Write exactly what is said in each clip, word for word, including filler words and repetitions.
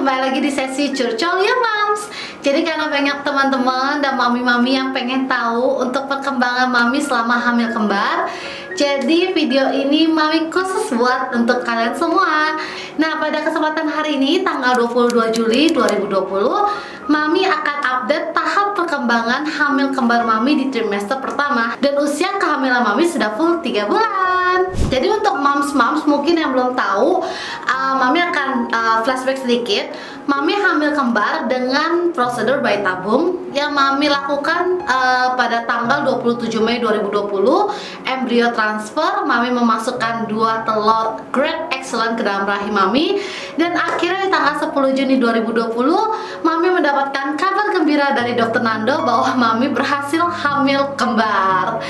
kembali lagi di sesi curcol ya Moms. Jadi karena banyak teman-teman dan mami-mami yang pengen tahu untuk perkembangan mami selama hamil kembar, jadi video ini mami khusus buat untuk kalian semua. Nah, pada kesempatan hari ini tanggal dua puluh dua Juli dua ribu dua puluh, mami akan update tahap perkembangan hamil kembar mami di trimester pertama, dan usia kehamilan mami sudah full tiga bulan. Jadi untuk moms-moms mungkin yang belum tahu, uh, mami akan uh, flashback sedikit. Mami hamil kembar dengan prosedur bayi tabung yang mami lakukan uh, pada tanggal dua puluh tujuh Mei dua ribu dua puluh. Embrio transfer, mami memasukkan dua telur Great Excellent ke dalam rahim mami. Dan akhirnya di tanggal sepuluh Juni dua ribu dua puluh, mami mendapatkan kabar gembira dari dokter Nando bahwa mami berhasil hamil kembar.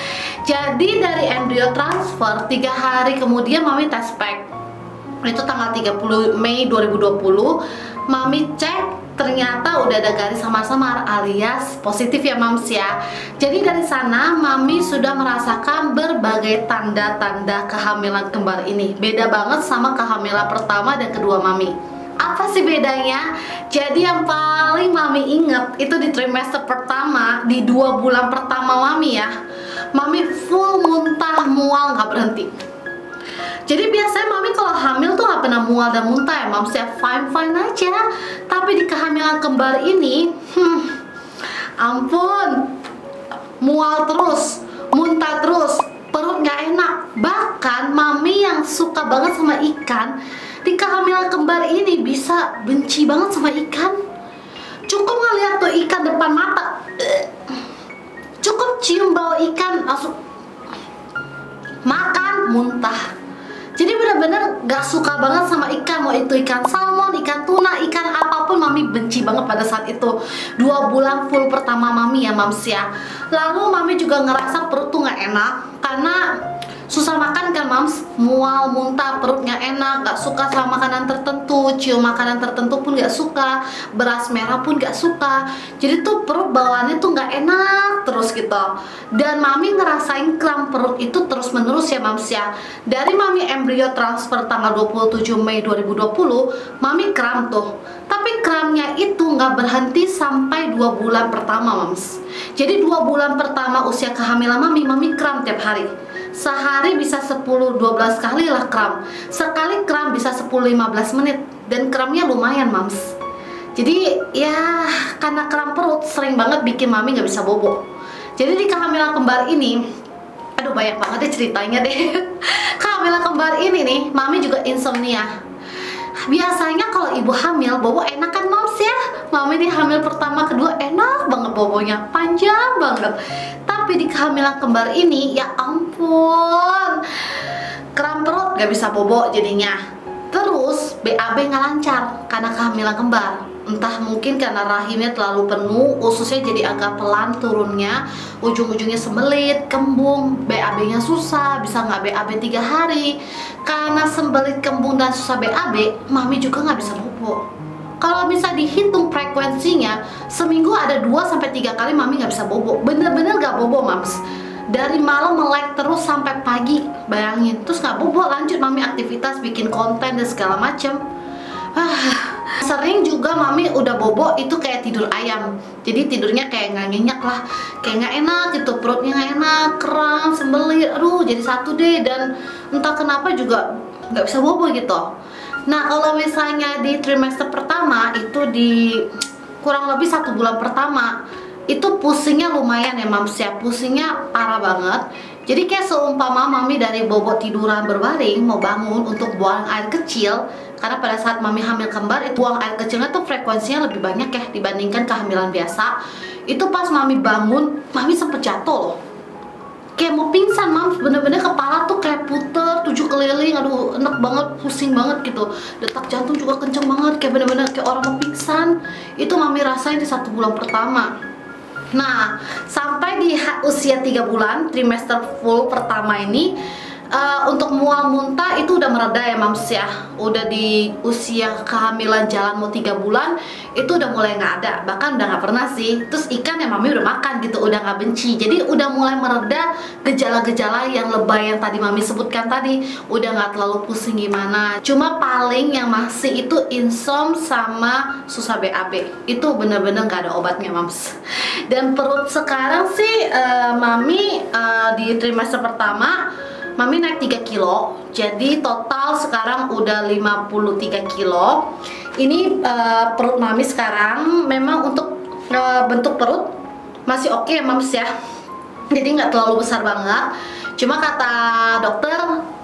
Jadi dari embrio transfer, tiga hari kemudian mami tes pack. Itu tanggal tiga puluh Mei dua ribu dua puluh, mami cek ternyata udah ada garis samar-samar alias positif ya Moms ya. Jadi dari sana mami sudah merasakan berbagai tanda-tanda kehamilan kembar ini. Beda banget sama kehamilan pertama dan kedua mami. Apa sih bedanya? Jadi yang paling mami inget itu di trimester pertama, di dua bulan pertama mami ya, mami full muntah mual nggak berhenti. Jadi biasanya mami kalau hamil tuh gak pernah mual dan muntah ya Moms ya, fine-fine aja. Tapi di kehamilan kembar ini, hmm, ampun, mual terus, muntah terus, perut gak enak. Bahkan mami yang suka banget sama ikan, di kehamilan kembar ini bisa benci banget sama ikan. Cukup ngeliat tuh ikan depan mata, cukup cium bau ikan, langsung makan, muntah. Jadi bener-bener gak suka banget sama ikan, mau itu ikan salmon, ikan tuna, ikan apapun mami benci banget pada saat itu. Dua bulan full pertama mami ya Moms ya. Lalu mami juga ngerasa perut tuh gak enak karena susah makan kan Moms, mual, muntah, perut gak enak, gak suka sama makanan tertentu, cium makanan tertentu pun gak suka, beras merah pun gak suka. Jadi tuh perut bawaannya tuh gak enak terus gitu. Dan mami ngerasain kram perut itu terus menerus ya Moms ya. Dari mami embrio transfer tanggal dua puluh tujuh Mei dua ribu dua puluh, mami kram tuh. Tapi kramnya itu nggak berhenti sampai dua bulan pertama Moms. Jadi dua bulan pertama usia kehamilan mami, mami kram tiap hari. Sehari bisa sepuluh sampai dua belas kali lah kram. Sekali kram bisa sepuluh sampai lima belas menit. Dan kramnya lumayan Moms. Jadi ya karena kram perut sering banget bikin mami gak bisa bobo. Jadi di kehamilan kembar ini, aduh banyak banget deh ceritanya deh. Kehamilan kembar ini nih, mami juga insomnia. Biasanya kalau ibu hamil bobo enak kan Moms ya. Mami di hamil pertama kedua enak banget bobonya, panjang banget. Tapi di kehamilan kembar ini ya ampun, kram perut gak bisa bobo jadinya. Terus B A B gak lancar karena kehamilan kembar. Entah mungkin karena rahimnya terlalu penuh, ususnya jadi agak pelan turunnya, ujung-ujungnya sembelit, kembung, B A B-nya susah, bisa nggak B A B tiga hari. Karena sembelit, kembung, dan susah B A B, mami juga nggak bisa bobo. Kalau bisa dihitung frekuensinya, seminggu ada dua sampai tiga kali mami nggak bisa bobo. Bener-bener nggak bobo Moms. Dari malam melek terus sampai pagi, bayangin. Terus nggak bobo, lanjut mami aktivitas, bikin konten dan segala macem. Sering juga mami udah bobo itu kayak tidur ayam. Jadi tidurnya kayak nggak nyenyak lah, kayak nggak enak gitu, perutnya nggak enak, kram, sembelit, aduh jadi satu deh. Dan entah kenapa juga nggak bisa bobo gitu. Nah kalau misalnya di trimester pertama itu di kurang lebih satu bulan pertama, itu pusingnya lumayan ya Moms ya, pusingnya parah banget. Jadi kayak seumpama mami dari bobo tiduran berbaring mau bangun untuk buang air kecil. Karena pada saat mami hamil kembar itu buang air kecilnya tuh frekuensinya lebih banyak ya dibandingkan kehamilan biasa. Itu pas mami bangun, mami sempet jatuh loh, kayak mau pingsan Moms, bener-bener kepala tuh kayak puter tujuh keliling. Aduh enek banget, pusing banget gitu. Detak jantung juga kenceng banget, kayak bener-bener kayak orang mau pingsan. Itu mami rasain di satu bulan pertama. Nah sampai di usia tiga bulan trimester full pertama ini, Uh, untuk mual muntah itu udah mereda ya Mams ya. Udah di usia kehamilan jalan mau tiga bulan itu udah mulai nggak ada, bahkan udah nggak pernah sih. Terus ikan ya Mami udah makan gitu, udah nggak benci. Jadi udah mulai mereda gejala-gejala yang lebay yang tadi Mami sebutkan tadi. Udah nggak terlalu pusing gimana. Cuma paling yang masih itu insom sama susah B A B. Itu bener-bener nggak ada obatnya Mams. Dan perut sekarang sih uh, Mami uh, di trimester pertama Mami naik tiga kilo, jadi total sekarang udah lima puluh tiga kilo. Ini uh, perut Mami sekarang memang untuk uh, bentuk perut masih oke okay, Mams ya. Jadi nggak terlalu besar banget. Cuma kata dokter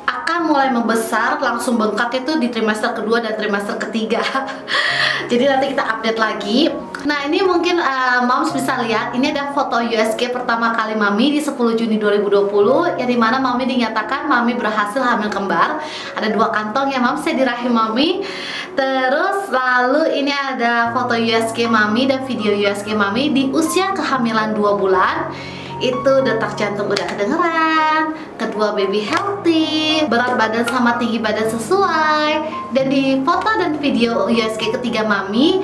akan mulai membesar, langsung bengkak itu di trimester kedua dan trimester ketiga. Jadi nanti kita update lagi. Nah ini mungkin uh, Mams bisa lihat, ini ada foto U S G pertama kali Mami di sepuluh Juni dua ribu dua puluh, yang dimana Mami dinyatakan Mami berhasil hamil kembar. Ada dua kantong ya Mams di rahim Mami. Terus lalu ini ada foto U S G Mami dan video U S G Mami di usia kehamilan dua bulan. Itu detak jantung udah kedengeran, kedua baby healthy, berat badan sama tinggi badan sesuai. Dan di foto dan video U S G ketiga Mami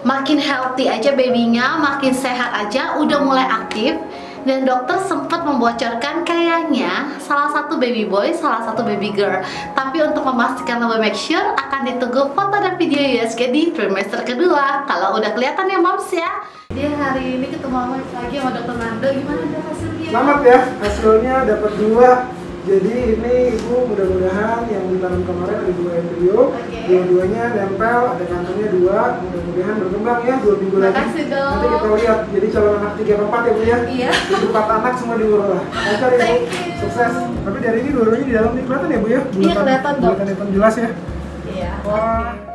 makin healthy aja babynya, makin sehat aja, udah mulai aktif. Dan dokter sempat membocorkan kayaknya salah satu baby boy, salah satu baby girl. Tapi untuk memastikan lebih make sure akan ditunggu foto dan video U S G di trimester kedua. Kalau udah kelihatan ya Mams ya. Dia hari ini ketemu Mama lagi sama dokter Nando, gimana ada hasilnya? Selamat ya, hasilnya dapat dua. Jadi ini ibu mudah-mudahan yang ditanam kemarin ada dua embrio, okay. Dua-duanya nempel, ada kantongnya dua, mudah-mudahan berkembang ya dua minggu lagi. Makasih dong. Nanti kita lihat, jadi calon anak tiga ke empat ya bu ya. Iya. Empat anak semua diurus lah. Lancar ya bu, sukses. Tapi dari ini dua-duanya di dalam nih kelihatan ya bu ya? Iya kelihatan dong. Kelihatan jelas ya. Iya. Wah.